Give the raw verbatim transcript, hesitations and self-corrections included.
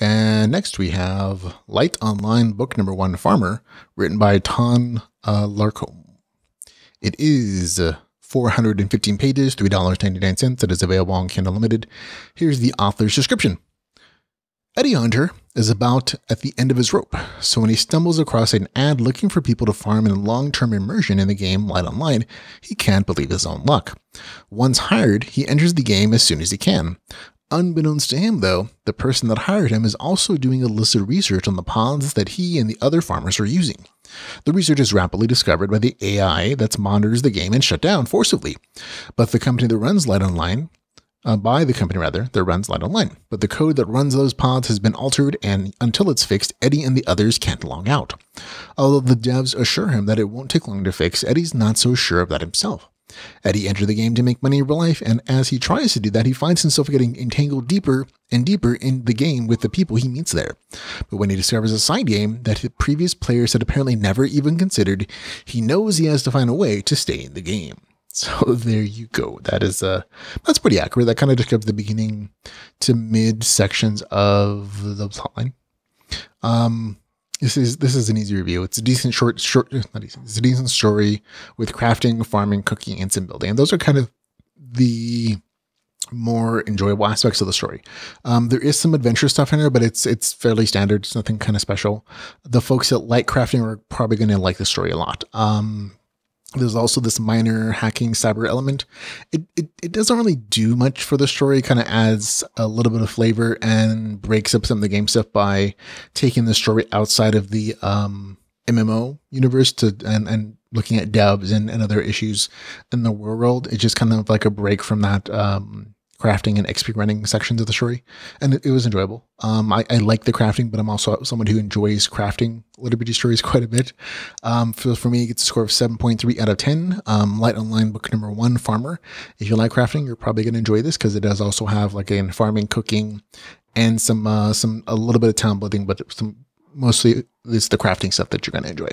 And next we have Light Online book number one, Farmer, written by Ton uh, Larcombe. It is four hundred fifteen pages, three dollars and ninety-nine cents. It is available on Kindle Unlimited. Here's the author's description. Eddie Hunter is about at the end of his rope, so when he stumbles across an ad looking for people to farm in long-term immersion in the game Light Online, he can't believe his own luck. Once hired, he enters the game as soon as he can. Unbeknownst to him, though, the person that hired him is also doing illicit research on the pods that he and the other farmers are using. The research is rapidly discovered by the A I that monitors the game and shut down forcibly. But the company that runs Light Online, uh, by the company rather, that runs Light Online. But the code that runs those pods has been altered, and until it's fixed, Eddie and the others can't log out. Although the devs assure him that it won't take long to fix, Eddie's not so sure of that himself. Eddie entered the game to make money in real life, and as he tries to do that, he finds himself getting entangled deeper and deeper in the game with the people he meets there. But when he discovers a side game that his previous players had apparently never even considered, he knows he has to find a way to stay in the game. So there you go. That is uh, that's pretty accurate. That kind of describes the beginning to mid sections of the plotline. Um, This is this is an easy review. It's a decent short short not decent, it's a decent story with crafting, farming, cooking, and sim building. And those are kind of the more enjoyable aspects of the story. Um, there is some adventure stuff in there, but it's it's fairly standard. It's nothing kind of special. The folks that like crafting are probably going to like the story a lot. Um, there's also this minor hacking cyber element. It, it it doesn't really do much for the story. It kind of adds a little bit of flavor and breaks up some of the game stuff by taking the story outside of the um, M M O universe to and, and looking at devs and, and other issues in the world. It's just kind of like a break from that um, crafting and X P running sections of the story. And it, it was enjoyable. Um, I, I like the crafting, but I'm also someone who enjoys crafting literature stories quite a bit. Um, for, for me, it gets a score of seven point three out of ten. Um, Light Online book number one, Farmer. If you like crafting, you're probably going to enjoy this because it does also have like a farming, cooking, and some, uh, some, a little bit of town building, but some, mostly it's the crafting stuff that you're going to enjoy.